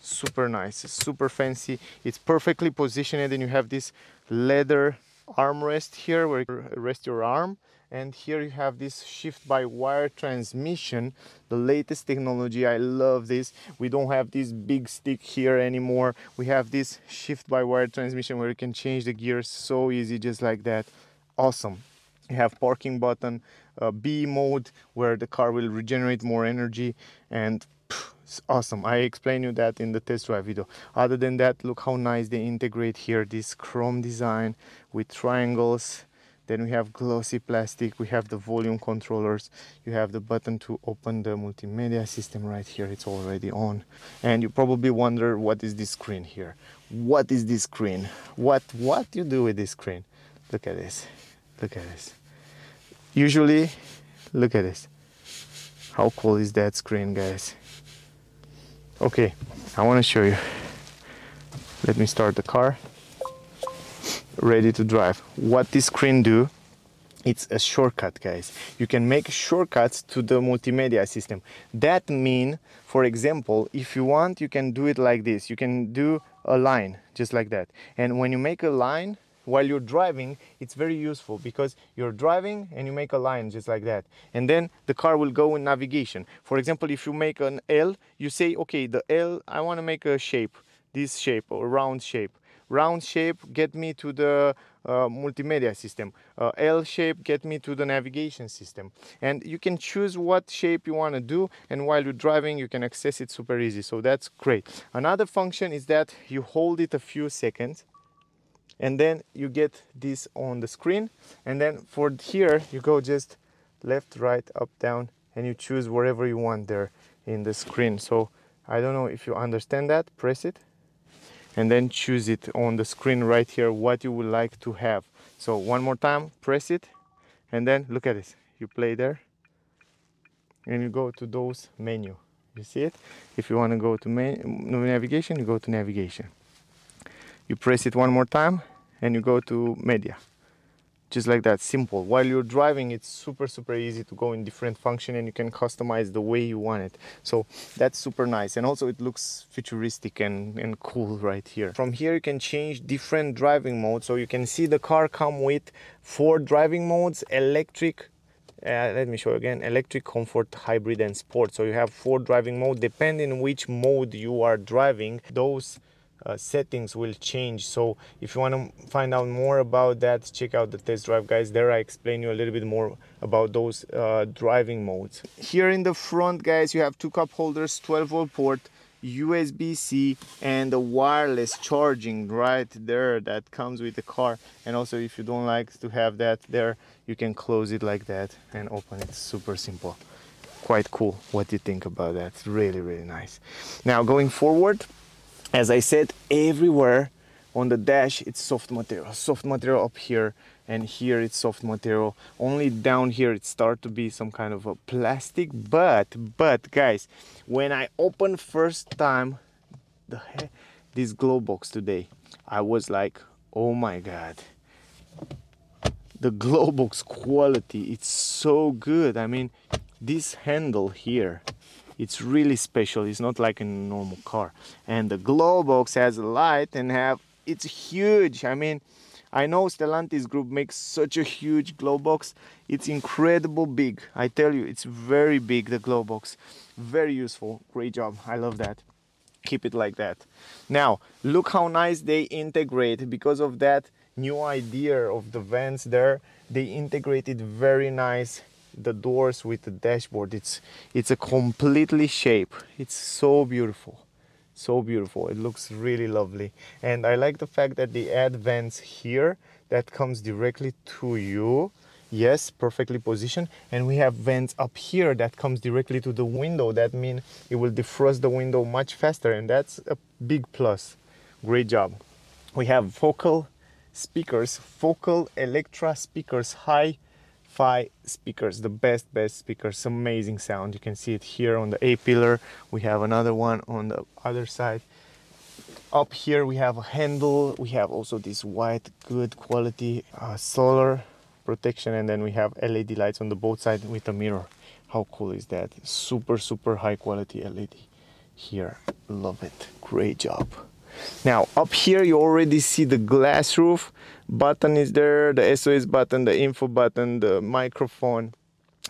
Super nice, super fancy. It's perfectly positioned, and you have this leather armrest here where you rest your arm. And here you have this shift-by-wire transmission, the latest technology. I love this. We don't have this big stick here anymore. We have this shift-by-wire transmission where you can change the gears so easy, just like that. Awesome. You have parking button, uh, B mode, where the car will regenerate more energy, and pff, it's awesome. I explained you that in the test drive video. Other than that, look how nice they integrate here this chrome design with triangles. Then we have glossy plastic, we have the volume controllers, you have the button to open the multimedia system right here, it's already on. And you probably wonder, what is this screen here? What is this screen? What what you do with this screen? Look at this, look at this. Usually, look at this. How cool is that screen, guys? Okay, I want to show you. Let me start the car. Ready to drive. What this screen do, it's a shortcut, guys. You can make shortcuts to the multimedia system. That mean, for example, if you want, you can do it like this. You can do a line just like that, and when you make a line while you're driving, it's very useful, because you're driving and you make a line just like that, and then the car will go in navigation. For example, if you make an L, you say, okay, the L, I want to make a shape, this shape or round shape. Round shape, get me to the uh, multimedia system. Uh, L shape, get me to the navigation system. And you can choose what shape you want to do, and while you're driving, you can access it super easy. So that's great. Another function is that you hold it a few seconds, and then you get this on the screen. And then for here, you go just left, right, up, down, and you choose wherever you want there in the screen. So I don't know if you understand that. Press it, and then choose it on the screen right here, what you would like to have. So one more time, press it, and then look at this. You play there, and you go to those menu. You see it? If you want to go to navigation, you go to navigation. You press it one more time, and you go to media. Just like that, simple. While you're driving, it's super, super easy to go in different function, and you can customize the way you want it. So that's super nice. And also it looks futuristic and, and cool right here. From here, you can change different driving modes. So you can see the car come with four driving modes, electric, Uh, let me show you again, electric, comfort, hybrid, and sport. So you have four driving modes. Depending which mode you are driving, those Uh, settings will change. So if you want to find out more about that, check out the test drive, guys. There I explain you a little bit more about those uh, driving modes. Here in the front, guys, you have two cup holders, twelve volt port, U S B C, and the wireless charging right there that comes with the car. And also, if you don't like to have that there, you can close it like that and open it. Super simple. Quite cool. What do you think about that? Really, really nice. Now going forward, as I said, everywhere on the dash, it's soft material. Soft material up here, and here it's soft material. Only down here it starts to be some kind of a plastic. But, but guys, when I opened first time the, this glow box today, I was like, oh my God. The glow box quality, it's so good. I mean, this handle here, it's really special. It's not like a normal car. And the glow box has a light and have, it's huge. I mean, I know Stellantis group makes such a huge glow box. It's incredible big. I tell you, it's very big, the glow box. Very useful. Great job. I love that. Keep it like that. Now, look how nice they integrate. Because of that new idea of the vents there, they integrated very nice the doors with the dashboard. It's it's a completely shape. It's so beautiful, so beautiful. It looks really lovely. And I like the fact that they add vents here that comes directly to you. Yes, perfectly positioned. And we have vents up here that comes directly to the window. That means it will defrost the window much faster, and that's a big plus. Great job. We have Focal speakers, Focal Electra speakers, high Five speakers, the best, best speakers, amazing sound. You can see it here on the A pillar. We have another one on the other side. Up here we have a handle. We have also this white, good quality uh, solar protection, and then we have L E D lights on the both sides with a mirror. How cool is that? Super, super high quality L E D here. Love it. Great job. Now up here you already see the glass roof button is there, the S O S button, the info button, the microphone,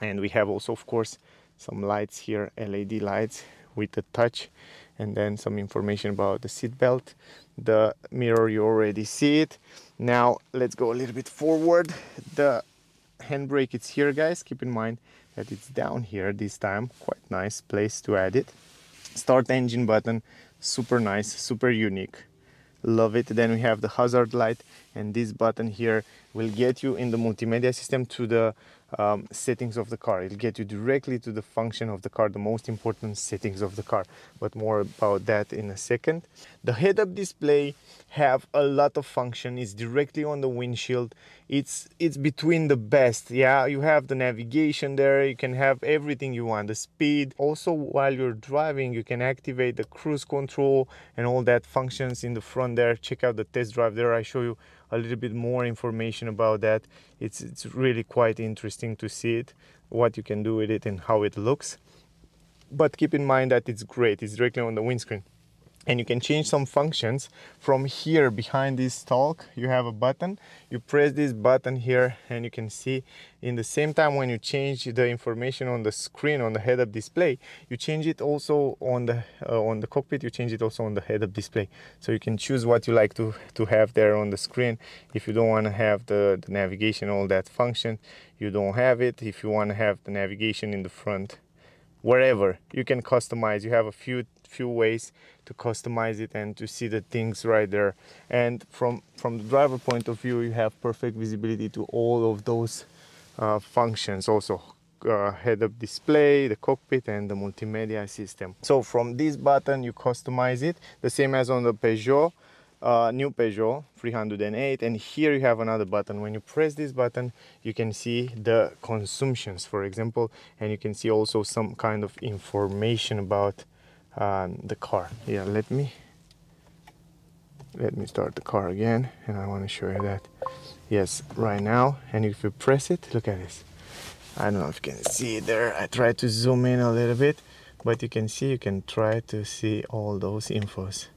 and we have also, of course, some lights here, L E D lights with the touch, and then some information about the seat belt. The mirror, you already see it. Now let's go a little bit forward. The handbrake, it's here, guys. Keep in mind that it's down here this time. Quite nice place to add it. Start engine button, super nice, super unique. Love it. Then we have the hazard light, and this button here will get you in the multimedia system to the um, settings of the car. It'll get you directly to the function of the car, the most important settings of the car, but more about that in a second. The head-up display have a lot of function. It's directly on the windshield. It's it's between the best. Yeah, you have the navigation there. You can have everything you want, the speed. Also, while you're driving, you can activate the cruise control and all that functions in the front there. Check out the test drive there. I show you a little bit more information about that. It's, it's really quite interesting to see it, what you can do with it and how it looks. But keep in mind that it's great. It's directly on the windscreen. And you can change some functions from here behind this stalk. You have a button, you press this button here, and you can see in the same time when you change the information on the screen, on the head-up display, you change it also on the uh, on the cockpit, you change it also on the head-up display. So you can choose what you like to, to have there on the screen. If you don't want to have the, the navigation, all that function, you don't have it. If you want to have the navigation in the front, wherever, you can customize. You have a few few ways to customize it and to see the things right there. And from from the driver point of view, you have perfect visibility to all of those uh, functions, also uh, head-up display, the cockpit, and the multimedia system. So from this button you customize it the same as on the Peugeot, Uh, new Peugeot three oh eight, and here you have another button. When you press this button, you can see the consumptions, for example, and you can see also some kind of information about um, the car. Yeah, let me let me start the car again, and I want to show you that. Yes, right now, and if you press it, look at this. I don't know if you can see it there. I try to zoom in a little bit, but you can see, you can try to see all those infos.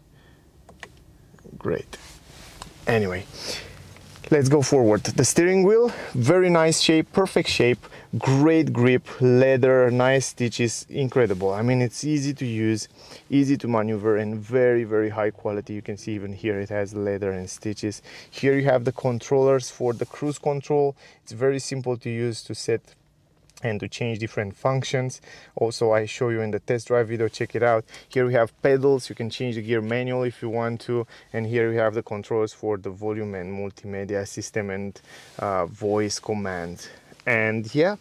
Great. Anyway, let's go forward. The steering wheel, very nice shape, perfect shape, great grip, leather, nice stitches, incredible. I mean, it's easy to use, easy to maneuver, and very, very high quality. You can see even here it has leather and stitches. Here you have the controllers for the cruise control. It's very simple to use, to set and to change different functions. Also, I show you in the test drive video, check it out. Here we have pedals, you can change the gear manual if you want to, and here we have the controls for the volume and multimedia system and uh, voice commands. And yeah,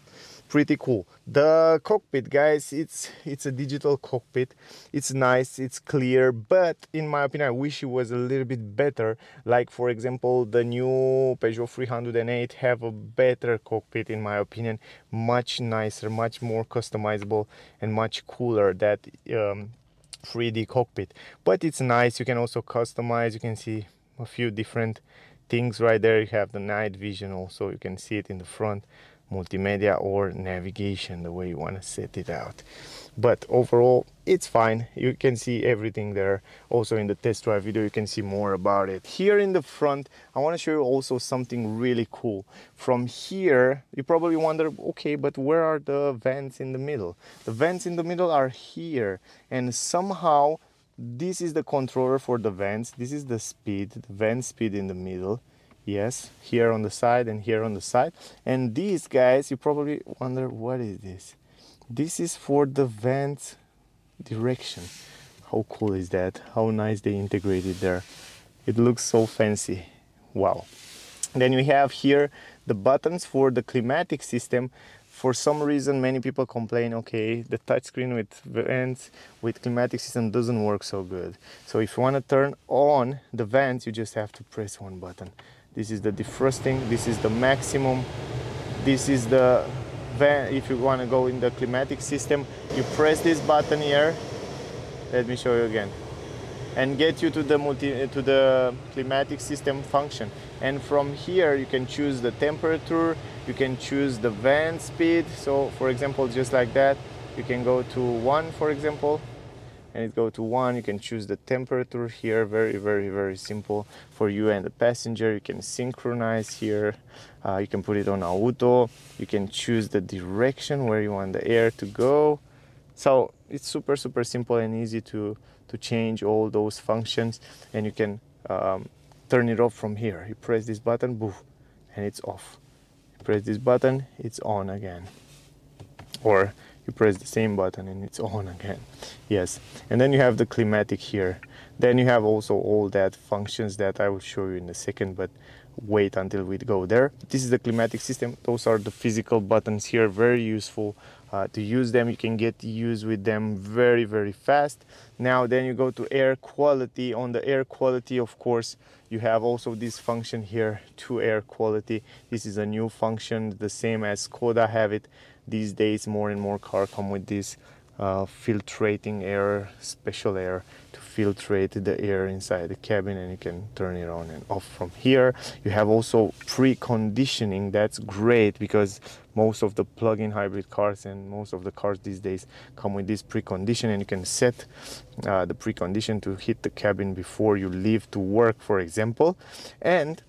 pretty cool. The cockpit, guys, it's it's a digital cockpit. It's nice, it's clear, but in my opinion, I wish it was a little bit better. Like, for example, the new Peugeot three oh eight have a better cockpit, in my opinion, much nicer, much more customizable, and much cooler that um, three D cockpit. But it's nice, you can also customize, you can see a few different things right there. You have the night vision also, you can see it in the front, multimedia or navigation, the way you want to set it out. But overall, it's fine. You can see everything there. Also in the test drive video, you can see more about it. Here in the front, I want to show you also something really cool. From here, you probably wonder, okay, but where are the vents in the middle? The vents in the middle are here, and somehow this is the controller for the vents. This is the speed, the vent speed in the middle. Yes, here on the side and here on the side. And these guys, you probably wonder, what is this? This is for the vent direction. How cool is that? How nice they integrated there. It looks so fancy. Wow. Then we have here the buttons for the climatic system. For some reason, many people complain, okay, the touchscreen with vents, with climatic system doesn't work so good. So if you want to turn on the vents, you just have to press one button. This is the defrosting, this is the maximum, this is the vent. If you want to go in the climatic system, you press this button here. Let me show you again. And get you to the multi, to the climatic system function. And from here, you can choose the temperature, you can choose the vent speed. So for example, just like that, you can go to one, for example, and it go to one. You can choose the temperature here, very, very, very simple for you and the passenger. You can synchronize here, uh, you can put it on auto, you can choose the direction where you want the air to go. So it's super, super simple and easy to, to change all those functions, and you can um, turn it off from here. You press this button, boof, and it's off. press this button, it's on again. Or you press the same button and it's on again. Yes, and then you have the climatic here. Then you have also all that functions that I will show you in a second, but wait until we go there. This is the climatic system. Those are the physical buttons here, very useful uh, to use them. You can get used with them very, very fast. Now then you go to air quality. On the air quality, of course, you have also this function here to air quality. This is a new function, the same as Skoda have it. These days more and more cars come with this uh, filtrating air, special air to filtrate the air inside the cabin, and you can turn it on and off from here. You have also pre-conditioning. That's great because most of the plug-in hybrid cars and most of the cars these days come with this precondition, and you can set uh, the precondition to hit the cabin before you leave to work, for example. And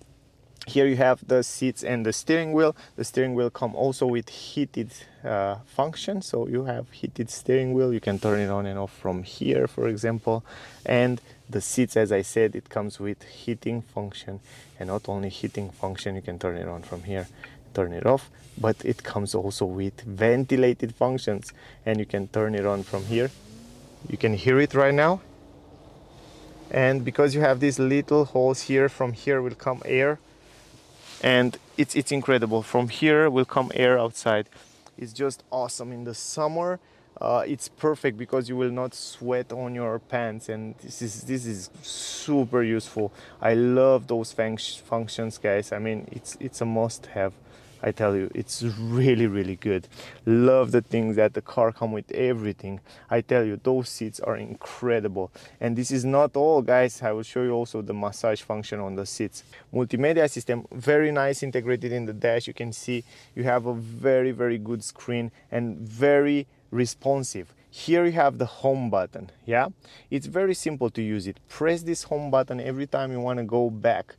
here you have the seats and the steering wheel. The steering wheel come also with heated uh, function. So you have heated steering wheel. You can turn it on and off from here, for example. And the seats, as I said, it comes with heating function. And not only heating function, you can turn it on from here, turn it off. But it comes also with ventilated functions. And you can turn it on from here. You can hear it right now. And because you have these little holes here, from here will come air. And it's it's incredible. From here will come air outside. It's just awesome in the summer. Uh, it's perfect because you will not sweat on your pants, and this is this is super useful. I love those fun functions, guys. I mean, it's it's a must-have. I tell you, it's really, really good. Love the things that the car comes with, everything. I tell you, those seats are incredible. And this is not all, guys. I will show you also the massage function on the seats. Multimedia system, very nice integrated in the dash. You can see you have a very, very good screen and very responsive. Here you have the home button, yeah? It's very simple to use it. Press this home button every time you want to go back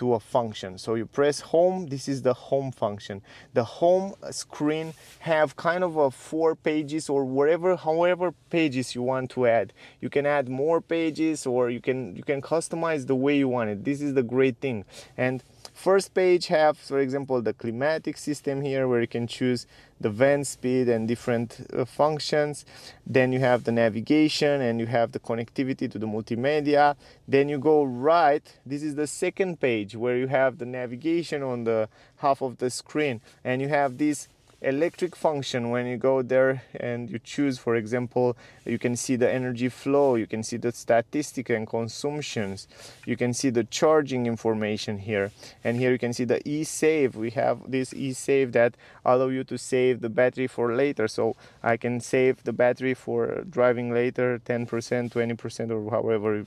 to a function. So you press home. This is the home function. The home screen have kind of a four pages or wherever, however pages you want to add. You can add more pages, or you can you can customize the way you want it. This is the great thing. And first page have, for example, the climatic system here, where you can choose the vent speed and different uh, functions. Then you have the navigation, and you have the connectivity to the multimedia. Then you go right. This is the second page where you have the navigation on the half of the screen, and you have this electric function. When you go there and you choose, for example, you can see the energy flow, you can see the statistics and consumptions, you can see the charging information here, and here you can see the e-save. We have this e-save that allow you to save the battery for later, so I can save the battery for driving later, ten percent, twenty percent, or however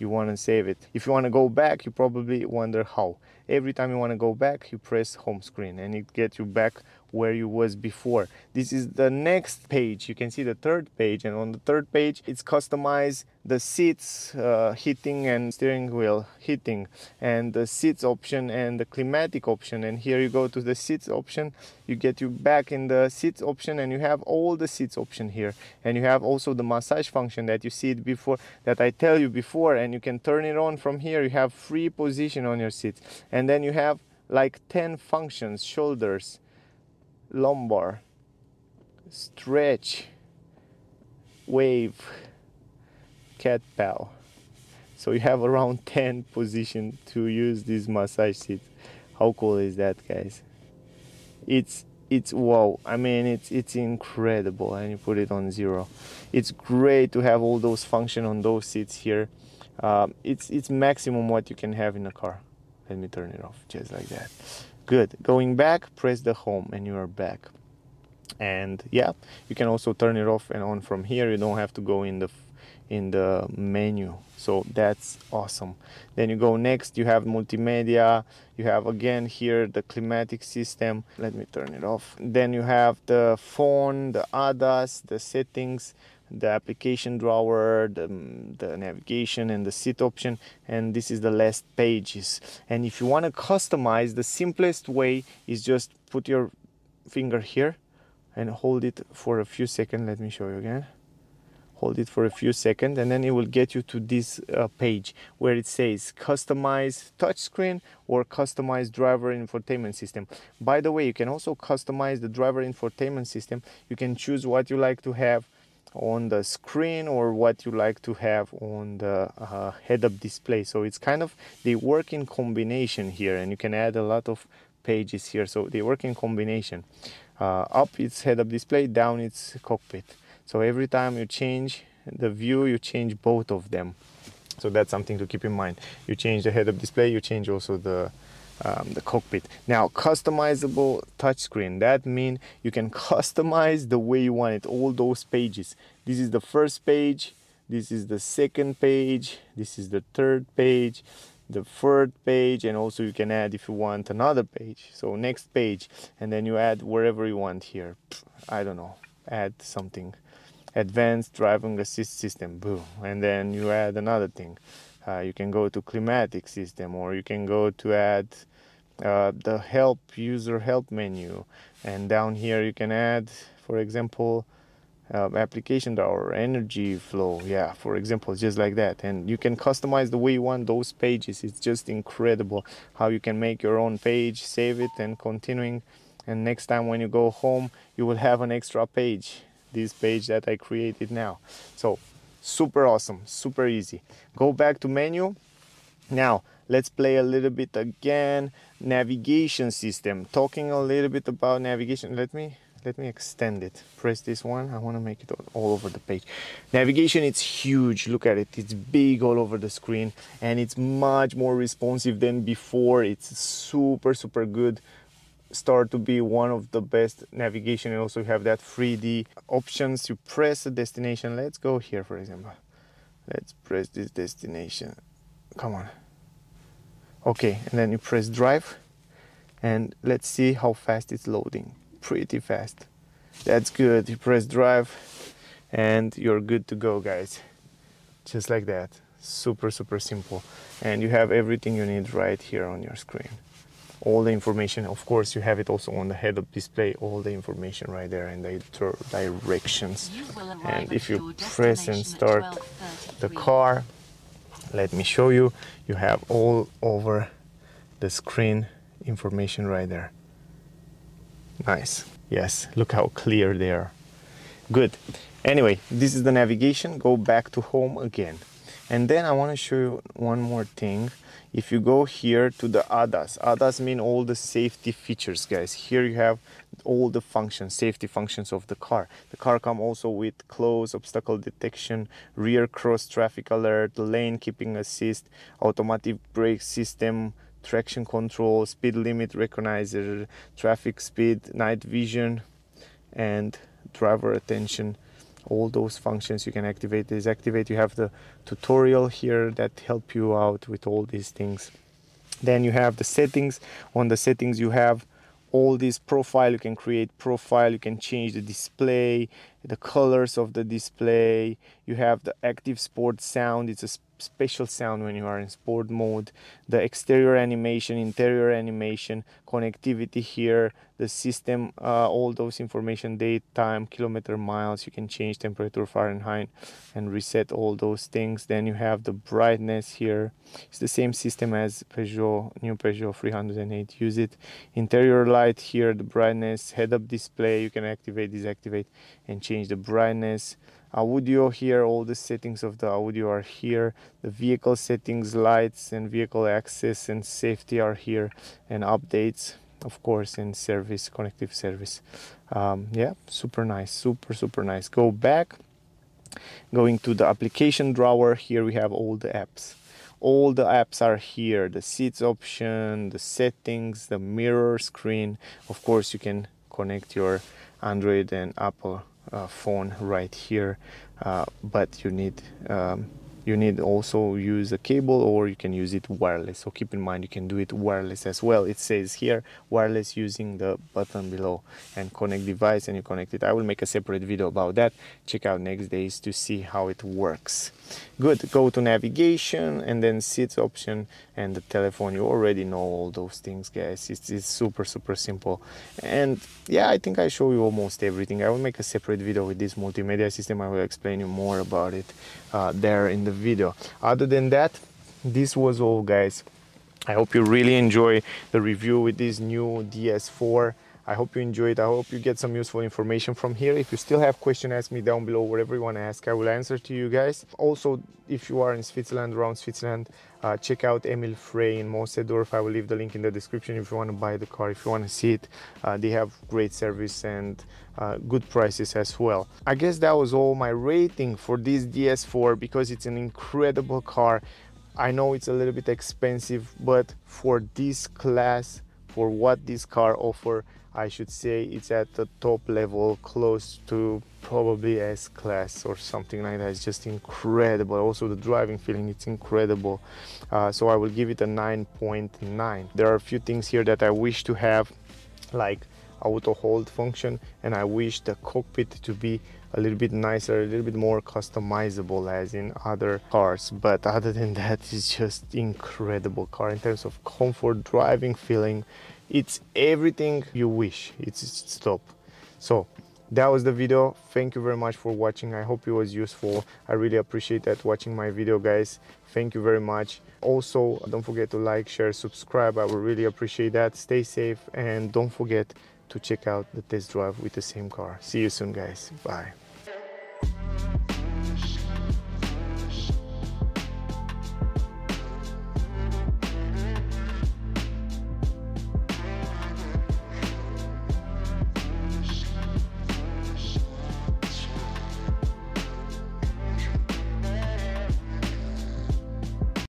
you want to save it. If you want to go back, you probably wonder how. Every time you want to go back, you press home screen, and it gets you back where you was before. This is the next page. You can see the third page, and on the third page it's customized the seats uh, heating and steering wheel heating, and the seats option and the climatic option. And here you go to the seats option, you get you back in the seats option, and you have all the seats option here. And you have also the massage function that you see it before, that I tell you before, and you can turn it on from here. You have free position on your seats, and then you have like ten functions: shoulders, lumbar, stretch, wave, cat pal. So you have around ten positions to use this massage seat. How cool is that, guys? It's it's wow. I mean, it's it's incredible. And you put it on zero. It's great to have all those functions on those seats here. Um, it's it's maximum what you can have in a car. Let me turn it off just like that. Good. Going back, press the home and you are back. And yeah, you can also turn it off and on from here. You don't have to go in the in the menu. So that's awesome. Then you go next, you have multimedia. You have again here the climatic system. Let me turn it off. Then you have the phone, the A D A S, the settings, the application drawer, the, the navigation, and the seat option. And this is the last pages. And if you want to customize, the simplest way is just put your finger here and hold it for a few seconds. Let me show you again. hold it for a few seconds, and then it will get you to this uh, page where it says customize touchscreen or customize driver infotainment system. By the way, you can also customize the driver infotainment system. You can choose what you like to have on the screen or what you like to have on the uh, head-up display. So it's kind of, they work in combination here, and you can add a lot of pages here. So they work in combination. Uh, up it's head-up display, down it's cockpit. So every time you change the view, you change both of them. So that's something to keep in mind. You change the head-up display, you change also the Um, the cockpit. Now, customizable touchscreen, that means you can customize the way you want it, all those pages. This is the first page, this is the second page, this is the third page, the fourth page, and also you can add if you want another page. So next page, and then you add wherever you want here. I don't know, add something. Advanced driving assist system, boom, and then you add another thing. Uh, you can go to climatic system, or you can go to add uh, the help, user help menu, and down here you can add, for example, uh, application or energy flow, yeah, for example, just like that. And you can customize the way you want those pages. It's just incredible how you can make your own page, save it, and continuing, and next time when you go home you will have an extra page, this page that I created now. So super awesome, super easy. Go back to menu. Now let's play a little bit again. Navigation system, talking a little bit about navigation. Let me let me extend it. Press this one. I want to make it all over the page. Navigation, it's huge. Look at it, it's big all over the screen, and it's much more responsive than before. It's super super good, start to be one of the best navigation. And also you have that three D options. You press the destination. Let's go here, for example. Let's press this destination. Come on. Okay, and then you press drive, and let's see how fast it's loading. Pretty fast. That's good. You press drive and you're good to go, guys. Just like that. Super super simple, and you have everything you need right here on your screen. All the information, of course, you have it also on the head-up display, all the information right there, and the directions. And if you press and start the car, let me show you, you have all over the screen information right there. Nice. Yes, look how clear they are. Good. Anyway, this is the navigation. Go back to home again. And then I want to show you one more thing. If you go here to the A D A S, A D A S mean all the safety features, guys. Here you have all the functions, safety functions of the car. The car comes also with close, obstacle detection, rear cross traffic alert, lane keeping assist, automatic brake system, traction control, speed limit recognizer, traffic speed, night vision, and driver attention. All those functions you can activate, disactivate. You have the tutorial here that help you out with all these things. Then you have the settings. On the settings you have all this profile. You can create profile, you can change the display, the colors of the display. You have the active sport sound. It's a sp special sound when you are in sport mode. The exterior animation, interior animation, connectivity here, the system, uh, all those information, date, time, kilometer, miles. You can change temperature, Fahrenheit, and reset all those things. Then you have the brightness here. It's the same system as Peugeot, new Peugeot three oh eight use it. Interior light here, the brightness, head-up display. You can activate, disactivate, and change the brightness. Audio here, all the settings of the audio are here. The vehicle settings, lights and vehicle access and safety are here, and updates, of course, and service, connective service. Um, yeah, super nice, super super nice. Go back, going to the application drawer. Here we have all the apps. All the apps are here, the seats option, the settings, the mirror screen. Of course, you can connect your Android and Apple Uh, phone right here, uh, but you need um, you need also use a cable, or you can use it wireless. So keep in mind you can do it wireless as well. It says here wireless using the button below, and connect device, and you connect it. I will make a separate video about that. Check out next days to see how it works. Good, go to navigation and then seats option and the telephone. You already know all those things, guys. It's, it's super super simple. And yeah, I think I show you almost everything. I will make a separate video with this multimedia system. I will explain you more about it uh, there in the video. Other than that, this was all, guys. I hope you really enjoy the review with this new D S four. I hope you enjoy it. I hope you get some useful information from here. If you still have questions, ask me down below, wherever you want to ask, I will answer to you guys. Also, if you are in Switzerland, around Switzerland, uh, check out Emil Frey in Moosseedorf. I will leave the link in the description if you want to buy the car, if you want to see it. Uh, they have great service and uh, good prices as well. I guess that was all my rating for this D S four, because it's an incredible car. I know it's a little bit expensive, but for this class, for what this car offers, I should say it's at the top level, close to probably S-Class or something like that. It's just incredible. Also the driving feeling, it's incredible. Uh, so I will give it a nine point nine. There are a few things here that I wish to have, like auto hold function, and I wish the cockpit to be a little bit nicer, a little bit more customizable as in other cars. But other than that, it's just incredible car in terms of comfort, driving feeling. It's everything you wish. It's top. So that was the video. Thank you very much for watching. I hope it was useful. I really appreciate that watching my video, guys. Thank you very much. Also, don't forget to like, share, subscribe. I would really appreciate that. Stay safe, and don't forget to check out the test drive with the same car. See you soon, guys. Bye.